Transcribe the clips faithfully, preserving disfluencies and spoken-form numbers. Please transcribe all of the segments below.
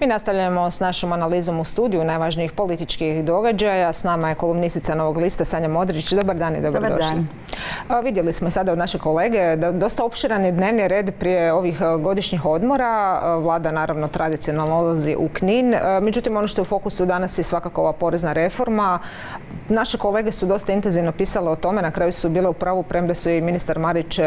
Mi nastavljamo s našom analizom u studiju najvažnijih političkih događaja. S nama je kolumnistica Novog lista Sanja Modrić. Dobar dan i dobrodošli. Vidjeli smo sada od naše kolege da dosta opširan je dnevni red prije ovih godišnjih odmora. Vlada naravno tradicionalno odlazi u Knin. Međutim, ono što je u fokusu danas je svakako ova porezna reforma. Naše kolege su dosta intenzivno pisale o tome. Na kraju su bile u pravu, premda su i ministar Marić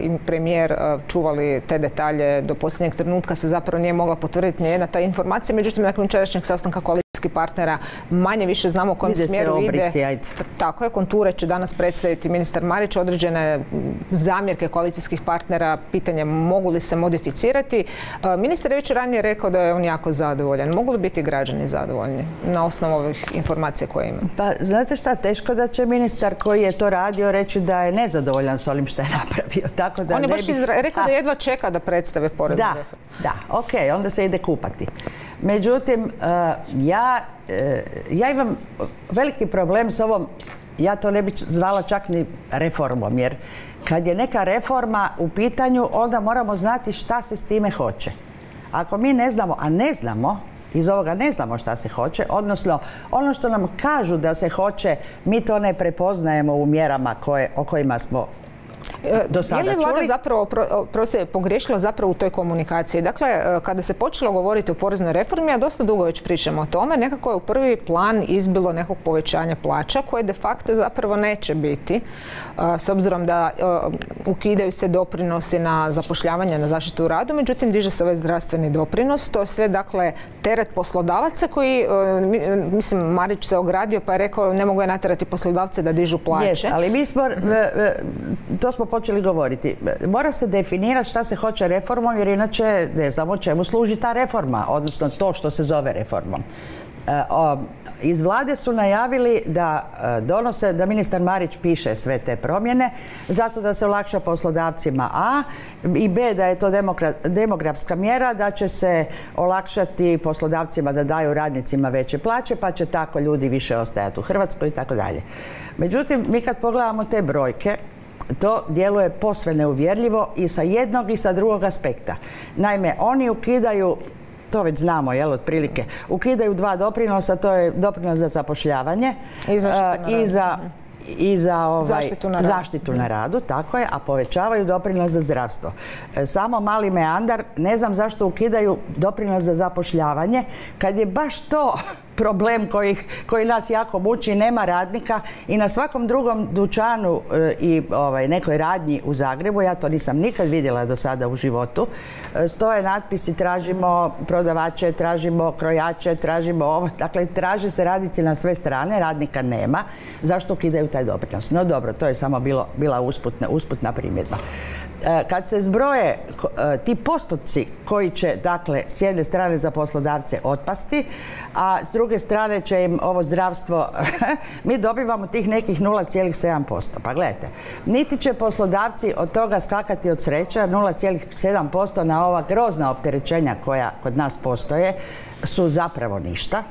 i premijer čuvali te detalje. Do posljednjeg trenutka se zapravo nije mogla potvrditi nijedna ta informacija. Međutim, nakon jučerašnjeg sastanka koalicijskih partnera manje više znamo u kojem smjeru ide. Tako je, konture će danas predstaviti ministar Marić, određene zamjerke koalicijskih partnera, pitanje mogu li se modificirati. Ministar je već ranije rekao da je on jako zadovoljan. Mogu li biti građani zadovoljni na osnovu ovih informacija koje ima? Pa, znate šta, teško da će ministar koji je to radio reći da je nezadovoljan s onim što je napravio. Tako da on je baš rekao da jedva čeka da predstave poreznu reformu. Da, ok, onda se ide kupati. Međutim, ja, ja imam veliki problem s ovom, ja to ne bih zvala čak ni reformom, jer kad je neka reforma u pitanju, onda moramo znati šta se s time hoće. Ako mi ne znamo, a ne znamo, iz ovoga ne znamo šta se hoće, odnosno ono što nam kažu da se hoće, mi to ne prepoznajemo u mjerama koje, o kojima smo do sada čuli. Je li Vlada zapravo pogriješila zapravo u toj komunikaciji? Dakle, kada se počelo govoriti o poreznoj reformi, a dosta dugo već pričamo o tome, nekako je u prvi plan izbilo nekog povećanja plaća koje de facto zapravo neće biti, s obzirom da ukidaju se doprinosi na zapošljavanje, na zaštitu u radu, međutim diže se ovaj zdravstveni doprinos. To je sve, dakle, teret poslodavaca koji, mislim, Marić se ogradio pa je rekao ne mogu je natjerati poslodavce da dižu plaće. Ali mi smo, to smo počeli govoriti. Mora se definirati šta se hoće reformom, jer inače ne znamo čemu služi ta reforma, odnosno to što se zove reformom. Iz Vlade su najavili da donose, da ministar Marić piše sve te promjene, zato da se olakša poslodavcima A i B, da je to demografska mjera, da će se olakšati poslodavcima da daju radnicima veće plaće, pa će tako ljudi više ostajati u Hrvatskoj i tako dalje. Međutim, mi kad pogledamo te brojke, to djeluje posve neuvjerljivo i sa jednog i sa drugog aspekta. Naime, oni ukidaju, to već znamo, jel, otprilike, ukidaju dva doprinosa, to je doprinos za zapošljavanje i za zaštitu na radu, tako je, a povećavaju doprinos za zdravstvo. Samo mali meandar, ne znam zašto ukidaju doprinos za zapošljavanje, kad je baš to problem koji nas jako muči, nema radnika i na svakom drugom dućanu i nekoj radnji u Zagrebu, ja to nisam nikad vidjela do sada u životu, stoje natpisi tražimo prodavače, tražimo krojače, tražimo ovo, dakle traže se radnici na sve strane, radnika nema, zašto ukidaju taj doprinos? No dobro, to je samo bila usputna primjedba. Kad se zbroje ti postotci koji će, dakle, s jedne strane za poslodavce otpasti, a s druge strane će im ovo zdravstvo, mi dobivamo tih nekih nula zarez sedam posto. Pa gledajte, niti će poslodavci od toga skakati od sreće, nula zarez sedam posto na ova grozna opterećenja koja kod nas postoje su zapravo ništa.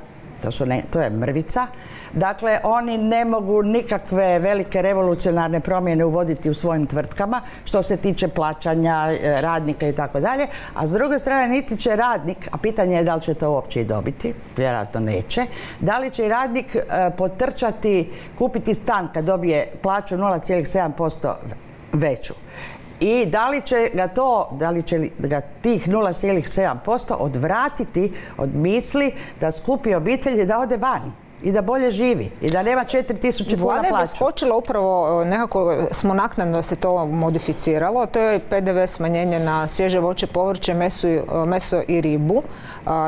To je mrvica. Dakle, oni ne mogu nikakve velike revolucionarne promjene uvoditi u svojim tvrtkama što se tiče plaćanja radnika i tako dalje. A s druge strane, niti će radnik, a pitanje je da li će to uopće i dobiti, vjerojatno neće, da li će i radnik potrčati, kupiti stan kad dobije plaću nula zarez sedam posto veću. I da li će ga to, da li će ga tih nula zarez sedam posto odvratiti od misli da skupi obitelji da ode van i da bolje živi i da nema četiri tisuće kuna plaću. Vlada je doskočila upravo, nekako smo naknadno se to modificiralo, to je P D V smanjenje na svježe voće, povrće, meso i ribu,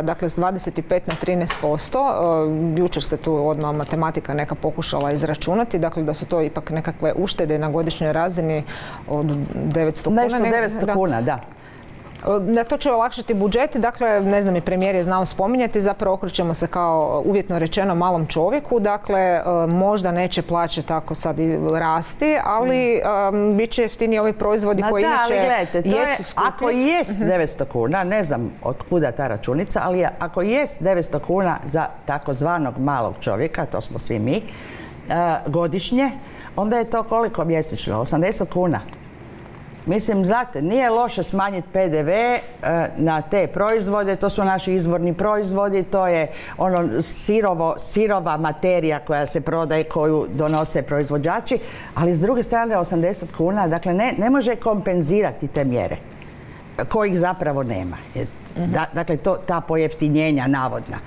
dakle s dvadeset pet na trinaest posto. Jučer se tu odmah matematika neka pokušala izračunati, dakle da su to ipak nekakve uštede na godišnjoj razini od devetsto kuna. Nešto devetsto kuna, da. Da, to će olakšati budžeti, dakle, ne znam, i premijer je znao spominjati, zapravo okrećemo se kao uvjetno rečeno malom čovjeku, dakle, možda neće plaće tako sad i rasti, ali um, bit će jeftiniji ovi proizvodi koji inače jesu skupi. Je, ako jest devetsto kuna, ne znam od kuda ta računica, ali ako jest devetsto kuna za takozvanog malog čovjeka, to smo svi mi, godišnje, onda je to koliko mjesečno? osamdeset kuna. Mislim, znate, nije loše smanjiti P D V na te proizvode, to su naši izvorni proizvodi, to je ono sirovo, sirova materija koja se prodaje, koju donose proizvođači, ali s druge strane osamdeset kuna, dakle ne, ne može kompenzirati te mjere kojih zapravo nema. Da, dakle, to, ta pojeftinjenja navodna.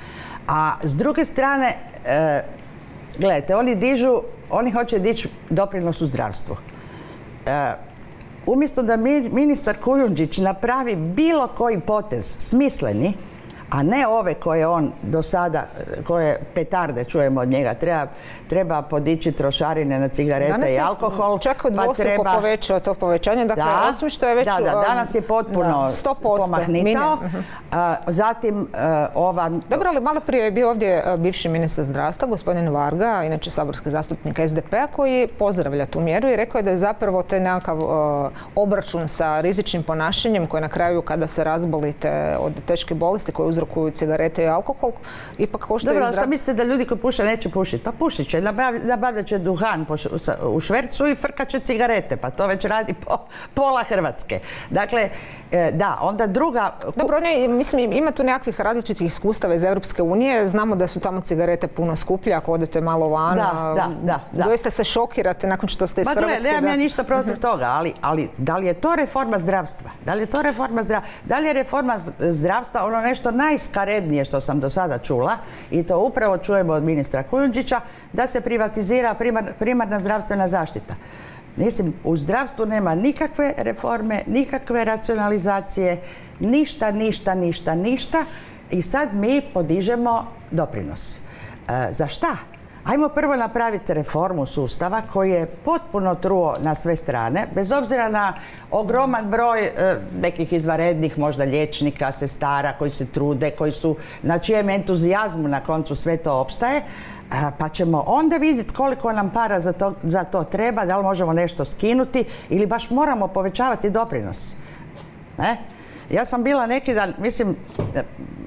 A s druge strane, e, gledajte, oni dižu, oni hoće dići doprinos u zdravstvu. E, Umjesto da ministar Kujundžić napravi bilo koji potez smisleni, a ne ove koje on do sada, koje petarde čujemo od njega, treba, treba podići trošarine na cigarete danas i alkohol. Čak od dvostruko pa treba... povećao to povećanje, dakle da, osim što je već... Da, da, danas je potpuno da, pomahnitao. Uh-huh. a, zatim a, ova... Dobro, ali malo prije je bio ovdje bivši ministar zdravstva, gospodin Varga, inače saborski zastupnik S D P-a, koji pozdravlja tu mjeru i rekao je da je zapravo taj nekakav uh, obračun sa rizičnim ponašanjem koje na kraju kada se razbolite od teške bolesti koje uzrokuju cigarete i alkohol, ipak koštaju... Dobro, ali sad mislite da ljudi koji puše neće pušiti? Pa pušit će, nabavljat će duhan u švercu i frkat će cigarete, pa to već radi po, pola Hrvatske. Dakle, da, onda druga... Dobro, ne, mislim, ima tu nekakvih različitih iskustava iz Europske unije, znamo da su tamo cigarete puno skuplje, ako odete malo van, da, da, da. Doista se šokirate nakon što ste iz Hrvatske... Ma gle, nemam ja ništa protiv uh-huh. toga, ali, ali da li je to reforma zdravstva? Da li je to reforma zdravstva? Da li je reforma zdravstva ono nešto najskarednije što sam do sada čula, i to upravo čujemo od ministra Kujundžića, da se privatizira primar, primarna zdravstvena zaštita. Mislim, u zdravstvu nema nikakve reforme, nikakve racionalizacije, ništa, ništa, ništa, ništa i sad mi podižemo doprinos. E, za šta? Ajmo prvo napraviti reformu sustava koji je potpuno truo na sve strane, bez obzira na ogroman broj e, nekih izvanrednih možda liječnika, sestara koji se trude, koji su, na čijem entuzijazmu na koncu sve to opstaje, a, pa ćemo onda vidjeti koliko nam para za to, za to treba, da li možemo nešto skinuti ili baš moramo povećavati doprinos. Ne? Ja sam bila neki dan, mislim,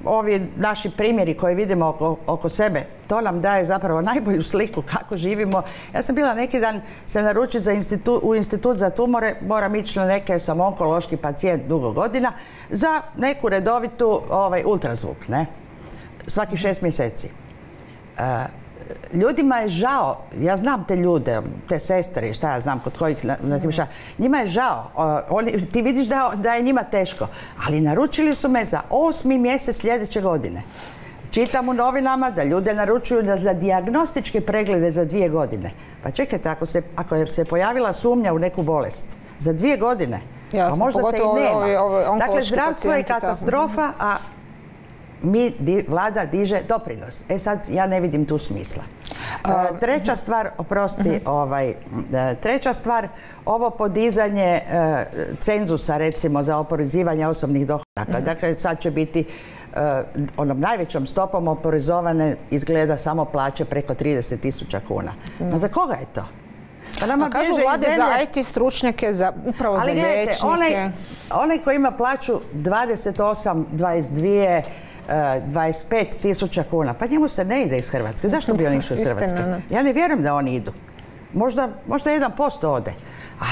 ovi naši primjeri koje vidimo oko, oko sebe, to nam daje zapravo najbolju sliku kako živimo. Ja sam bila neki dan se naručiti za institu, u institut za tumore, moram ići na neke, sam onkološki pacijent dugo godina, za neku redovitu ovaj, ultrazvuk, ne? Svaki šest mjeseci. E, ljudima je žao, ja znam te ljude, te sestre, šta ja znam, kod kojih, ne šta, njima je žao, oni, ti vidiš da, da je njima teško, ali naručili su me za osmi mjesec sljedeće godine. Čitam u novinama da ljude naručuju da za dijagnostičke preglede za dvije godine. Pa čekajte, ako se, ako je se pojavila sumnja u neku bolest, za dvije godine, jasno, pa možda te i nema. Ove, ove dakle, zdravstvo je katastrofa, tako. a... mi di, vlada diže doprinos. E sad, ja ne vidim tu smisla. E, treća stvar, oprosti, ovaj, treća stvar, ovo podizanje e, cenzusa, recimo, za oporezivanje osobnih dohodaka. Dakle, sad će biti e, onom najvećom stopom oporezovane izgleda samo plaće preko trideset tisuća kuna. A za koga je to? Pa nama A kažu vlade zemlje... za I T stručnjake, za, upravo ali za gledajte, liječnike. Onaj, onaj koji ima plaću dvadeset osam, dvadeset dva, dvadeset pet tisuća kuna. Pa njemu se ne ide iz Hrvatske. Zašto bi on išao iz Hrvatske? Ja ne vjerujem da oni idu. Možda, možda jedan posto ode.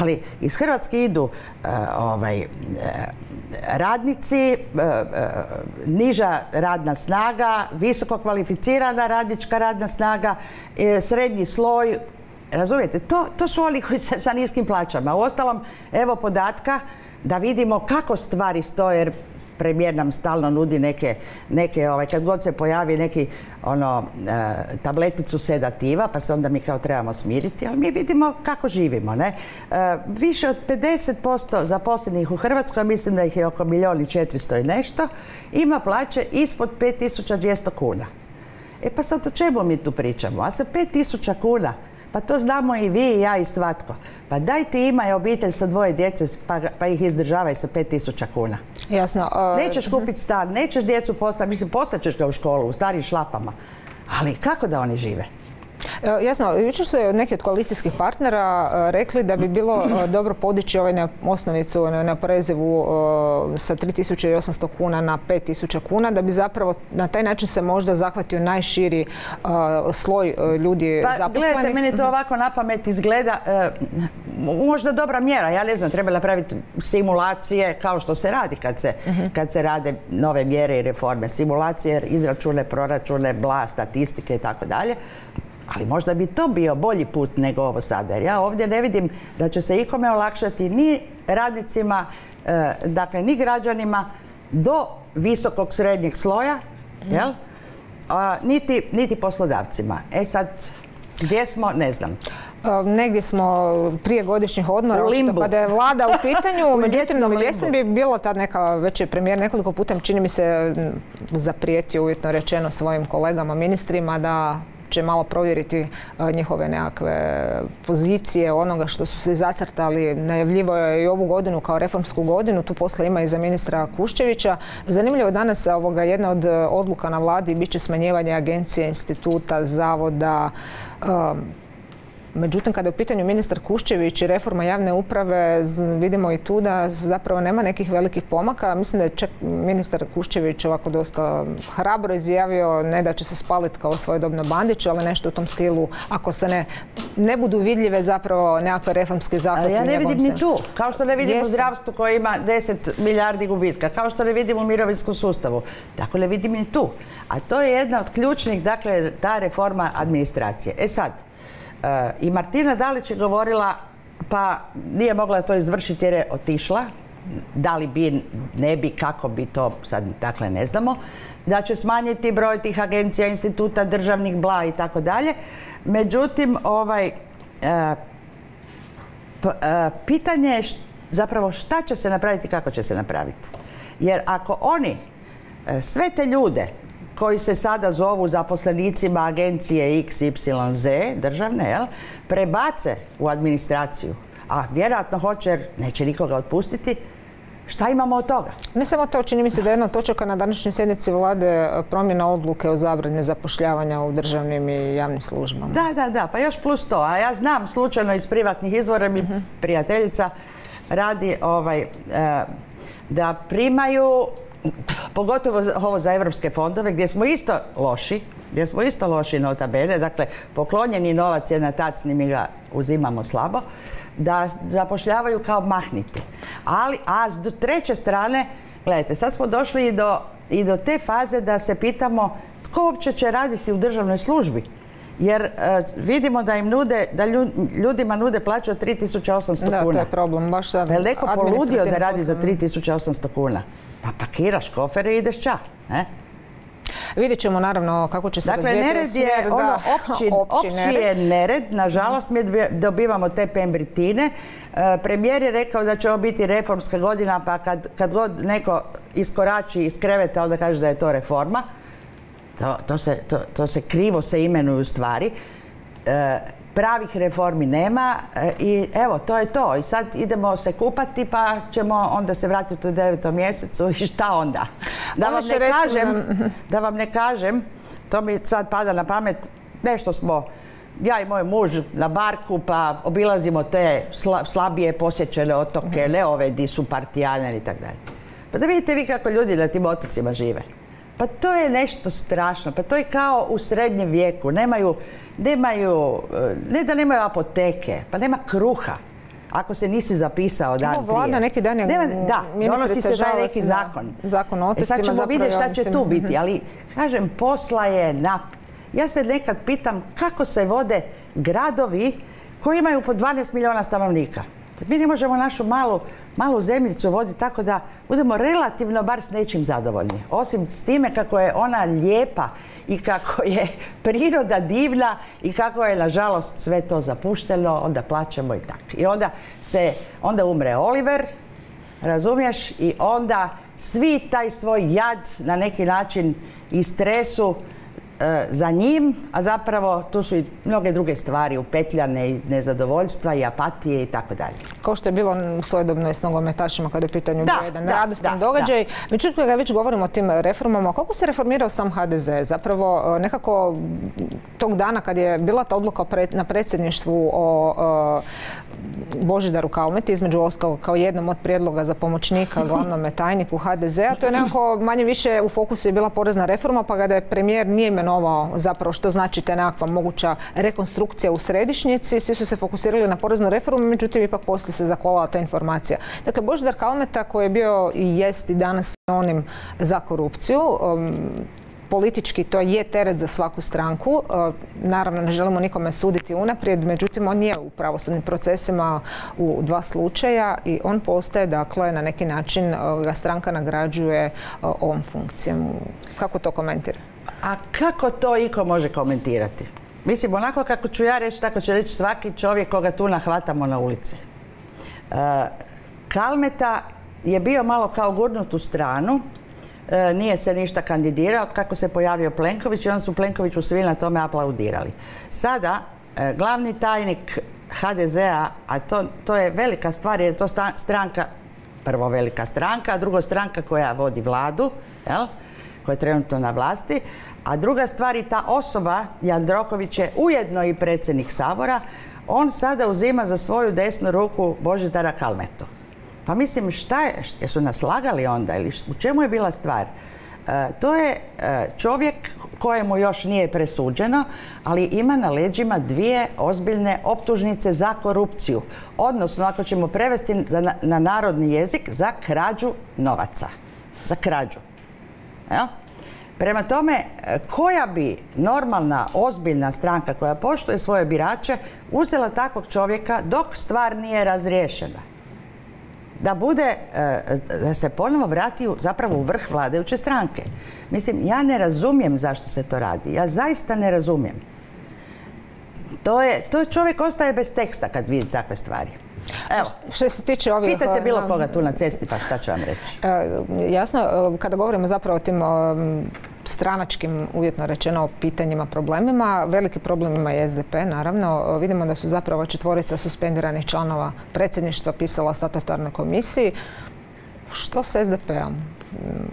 Ali iz Hrvatske idu uh, ovaj, uh, radnici, uh, uh, niža radna snaga, visoko kvalificirana radnička radna snaga, uh, srednji sloj. Razumijete? To, to su oni koji sa, sa niskim plaćama. Uostalom, evo podatka da vidimo kako stvari stoje. Premijer nam stalno nudi neke, neke ovaj, kad god se pojavi neki ono, e, tableticu sedativa, pa se onda mi kao trebamo smiriti, ali mi vidimo kako živimo. Ne? E, više od pedeset posto zaposlenih u Hrvatskoj, mislim da ih je oko milijun i četiristo i nešto, ima plaće ispod pet tisuća dvjesto kuna. E pa sad o čemu mi tu pričamo? A sa pet tisuća kuna, pa to znamo i vi i ja i svatko. Pa daj ti imaj obitelj sa dvoje djece, pa, pa ih izdržavaj sa pet tisuća kuna. Jasno. A... Nećeš kupiti stan, nećeš djecu postaviti, mislim postaćeš ga u školu, u starim šlapama, ali kako da oni žive? Jasno, jučer su neki od koalicijskih partnera rekli da bi bilo dobro podići ovaj na osnovicu na porezivu sa tri tisuće osamsto kuna na pet tisuća kuna, da bi zapravo na taj način se možda zahvatio najširi sloj ljudi pa, zaposlenih. Gledajte, meni to ovako na pamet izgleda, možda dobra mjera, ja ne znam, trebala praviti simulacije kao što se radi kad se, uh-huh. kad se rade nove mjere i reforme. Simulacije, izračune, proračune, bla, statistike i tako dalje. Ali možda bi to bio bolji put nego ovo sada. Jer ja ovdje ne vidim da će se ikome olakšati ni radnicima, e, dakle ni građanima do visokog srednjeg sloja, mm. jel? A, niti, niti poslodavcima. E sad, gdje smo, ne znam. Negdje smo prije godišnjih odmora, kada je vlada u pitanju, međutim, na jesen bi bila tad neka, već je premijer nekoliko puta, čini mi se, zaprijetio uvjetno rečeno svojim kolegama, ministrima, da će malo provjeriti njihove nekakve pozicije, onoga što su se zacrtali. Najavljivo je i ovu godinu kao reformsku godinu, tu posla ima i za ministra Kušćevića. Zanimljivo danas ovoga, jedna od odluka na vladi bit će smanjivanje agencije, instituta, zavoda. Međutim, kada je u pitanju ministar Kušćević i reforma javne uprave, vidimo i tu da zapravo nema nekih velikih pomaka. Mislim da je čak ministar Kušćević ovako dosta hrabro izjavio, ne da će se spaliti kao svojedobno Bandić, ali nešto u tom stilu, ako se ne, ne budu vidljive zapravo nekakve reformske zahvate. Ja ne vidim se... ni tu, kao što ne vidim Jesu. u zdravstvu koje ima deset milijardi gubitka, kao što ne vidim u mirovinskom sustavu, tako ne vidim ni tu. A to je jedna od ključnih, dakle, ta reforma administracije. E sad, i Martina Dalić je govorila, pa nije mogla to izvršiti jer je otišla, da li bi, ne bi, kako bi to, sad dakle ne znamo, da će smanjiti broj tih agencija, instituta, državnih bla i tako dalje. Međutim, ovaj, pitanje je zapravo šta će se napraviti i kako će se napraviti. Jer ako oni, sve te ljude, koji se sada zovu zaposlenicima agencije iks ipsilon zet, državne, jel, prebace u administraciju, a vjerojatno hoće jer neće nikoga otpustiti, šta imamo od toga? Ne samo to, čini mi se da je jedna točka na današnjoj sjednici vlade promjena odluke o zabrani zapošljavanja u državnim i javnim službama. Da, da, da, pa još plus to. A ja znam slučajno iz privatnih izvora, mi uh-huh. prijateljica radi ovaj, da primaju... Pogotovo ovo za evropske fondove, gdje smo isto loši, gdje smo isto loši nota bene, dakle poklonjeni novac je na tacni, mi ga uzimamo slabo, da zapošljavaju kao mahniti. Ali, a s treće strane, gledajte, sad smo došli i do, i do te faze da se pitamo tko uopće će raditi u državnoj službi. Jer e, vidimo da im nude, da ljudima nude plaću od tri tisuće osamsto kuna. Da, to je problem, baš sad. Veliko poludio da radi za tri tisuće osamsto kuna. Pa pakiraš kofere i ideš ča. Ne? Vidjet ćemo naravno kako će se dakle, razvijeti. Dakle, nered je ono opći, opći, opći nered. je nered. Nažalost, mi dobivamo te pembritine. E, premijer je rekao da će ovo biti reformska godina, pa kad, kad god neko iskorači iz kreveta, onda kaže da je to reforma. To, to, se, to, to se krivo se imenuju stvari. E, pravih reformi nema e, i evo, to je to. I sad idemo se kupati pa ćemo onda se vratiti u devetom mjesecu i šta onda? Da vam ne kažem, nam... da vam ne kažem, to mi sad pada na pamet, nešto smo, ja i moj muž na barku pa obilazimo te sla, slabije posjećene otoke, mm-hmm. ne ove di su partijane i tako dalje. Pa da vidite vi kako ljudi na tim otocima žive. Pa to je nešto strašno, pa to je kao u srednjem vijeku, nemaju, nemaju, ne da nemaju apoteke, pa nema kruha, ako se nisi zapisao dan prije. Vlada neki dan je ministrica žalac. Da, donosi se taj neki zakon. Zakon o otocima. E sad ćemo vidjeti šta će tu biti, ali kažem, posla je na... Ja se nekad pitam kako se vode gradovi koji imaju po dvanaest milijuna stanovnika. Mi ne možemo našu malu, malu zemljicu voditi tako da budemo relativno bar s nečim zadovoljni. Osim s time kako je ona lijepa i kako je priroda divna i kako je, nažalost, sve to zapušteno, onda plaćamo i tako. I onda, se, onda umre Oliver, razumiješ, i onda svi taj svoj jad na neki način i stresu e, za njim, a zapravo tu su i mnoge druge stvari, upetljane i nezadovoljstva i apatije i tako dalje. Kao što je bilo svojedobno i s nogometašima kada je pitanje bio jedan radostan događaj. Međutim, kada već govorimo o tim reformama, koliko se reformirao sam ha de ze? Zapravo nekako tog dana kad je bila ta odluka na predsjedništvu o, o Božidaru Kalmeti, između ostalog kao jednom od prijedloga za pomoćnika glavnom tajniku ha de zea, to je nekako manje više u fokusu je bila porezna reforma, pa kada je premijer nije imenovan imenovao zapravo što znači ta nekakva moguća rekonstrukcija u središnjici. Svi su se fokusirali na poreznu reformu, međutim ipak poslije se zakovala ta informacija. Dakle, Božidar Kalmeta koji je bio i jest i danas onim za korupciju, politički to je teret za svaku stranku. Naravno, ne želimo nikome suditi unaprijed, međutim, on nije u pravosudnim procesima u dva slučaja i on postaje, dakle, na neki način ga stranka nagrađuje ovom funkcijom. Kako to komentira? A kako to iko može komentirati? Mislim, onako kako ću ja reći, tako će reći svaki čovjek koga tu nahvatamo na ulici. Kalmeta je bio malo kao gurnut u stranu, nije se ništa kandidirao od kako se pojavio Plenković i onda su Plenkoviću svi na tome aplaudirali. Sada glavni tajnik ha de zea, a to, to je velika stvar jer je to stranka, prvo velika stranka, a drugo stranka koja vodi vladu, jel, koja je trenutno na vlasti, a druga stvar i ta osoba, Jandroković je ujedno i predsjednik Sabora, on sada uzima za svoju desnu ruku Božidara Kalmetu. Pa mislim, šta je, jesu nas lagali onda ili u čemu je bila stvar? E, to je e, čovjek kojemu još nije presuđeno, ali ima na leđima dvije ozbiljne optužnice za korupciju. Odnosno, ako ćemo prevesti za, na, na narodni jezik, za krađu novaca. Za krađu. Ja? Prema tome, koja bi normalna, ozbiljna stranka koja poštuje svoje birače uzela takvog čovjeka dok stvar nije razriješena? Da bude, da se ponovo vrati zapravo u vrh vladajuće stranke. Mislim, ja ne razumijem zašto se to radi. Ja zaista ne razumijem. To je, to čovjek ostaje bez teksta kad vidi takve stvari. Evo, što se tiče ovih... Pitajte bilo koga tu na cesti, pa šta ću vam reći? Jasno, kada govorimo zapravo o tim stranačkim, uvjetno rečeno, pitanjima, problemima, veliki problem ima i es de pe, naravno. Vidimo da su zapravo četvorica suspendiranih članova predsjedništva pisala statutarnoj komisiji. Što s es de peom?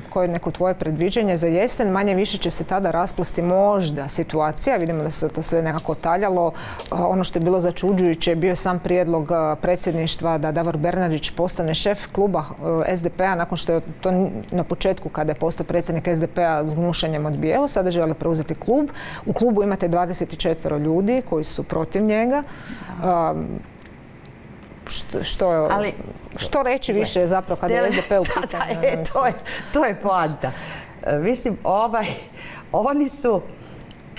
Koje je neko tvoje predviđenje za jesen? Manje više će se tada rasplesti možda situacija. Vidimo da se to sve nekako otaljalo. Ono što je bilo začuđujuće je bio sam prijedlog predsjedništva da Davor Bernardić postane šef kluba es de pea nakon što je to na početku kada je postao predsjednik es de pea s gnušanjem odbijao. Sada žele preuzeti klub. U klubu imate dvadeset četvoro ljudi koji su protiv njega. Što, što, ali, što reći više ne, zapravo kada je es de pe u pitanju? Da, je, to, je, to je poanta. Mislim, ovaj, oni su,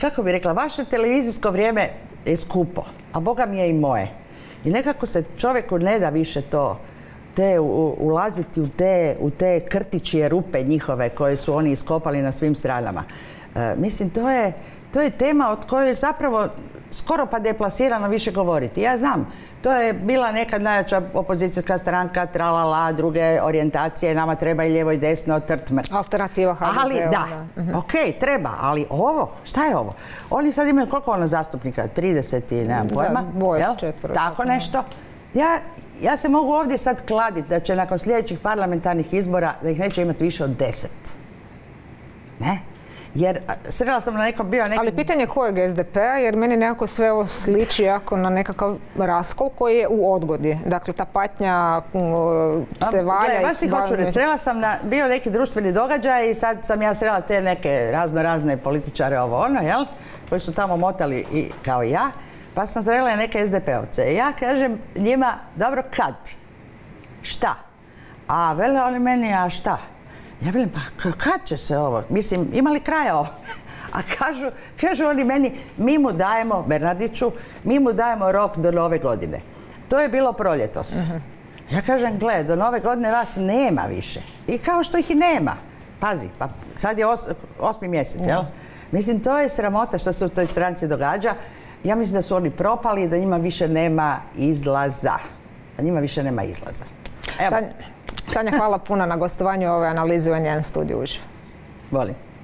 kako bi rekla, vaše televizijsko vrijeme je skupo, a Boga mi je i moje. I nekako se čovjeku ne da više to te, u, ulaziti u te, u te krtičije rupe njihove koje su oni iskopali na svim stranama. E, mislim, to je, to je tema od koje zapravo skoro pa deplasirano više govoriti. Ja znam, to je bila nekad najjača opozicijska stranka, tralala, druge orijentacije, nama treba i lijevo i desno, trtmrt. Alternativa ha de zeu. Ali da, okej, treba, ali ovo, šta je ovo? Oni sad imaju koliko ono zastupnika? trideset i nemam pojma. dvadeset četiri. Tako nešto. Ja, ja se mogu ovdje sad kladiti da će nakon sljedećih parlamentarnih izbora da ih neće imati više od deset. Ne? Jer srela sam na nekom bio neki... Ali pitanje kojeg es de pea, jer meni nekako sve ovo sliči jako na nekakav raskol koji je u odgodi. Dakle, ta patnja se valja... Gle, baš ti hoću reći, srela sam na bio neki društveni događaj i sad sam ja srela te neke razno razne političare, ovo ono, jel? Koji su tamo motali i kao i ja. Pa sam srela neke es de peovce. Ja kažem njima, dobro, kad? Šta? A vele oni meni, a šta? Ja velim, pa kad će se ovo? Mislim, ima li kraja ovo? A kažu, kažu oni meni, mi mu dajemo, Bernardiću, mi mu dajemo rok do nove godine. To je bilo proljetos. Uh-huh. Ja kažem, gle, do nove godine vas nema više. I kao što ih i nema. Pazi, pa sad je os, osmi mjesec, uh-huh. jel? Mislim, to je sramota što se u toj stranci događa. Ja mislim da su oni propali i da njima više nema izlaza. Da njima više nema izlaza. Evo. San... Sanja, hvala puno na gostovanju ove analize u en jedan studiju uživo. Volim.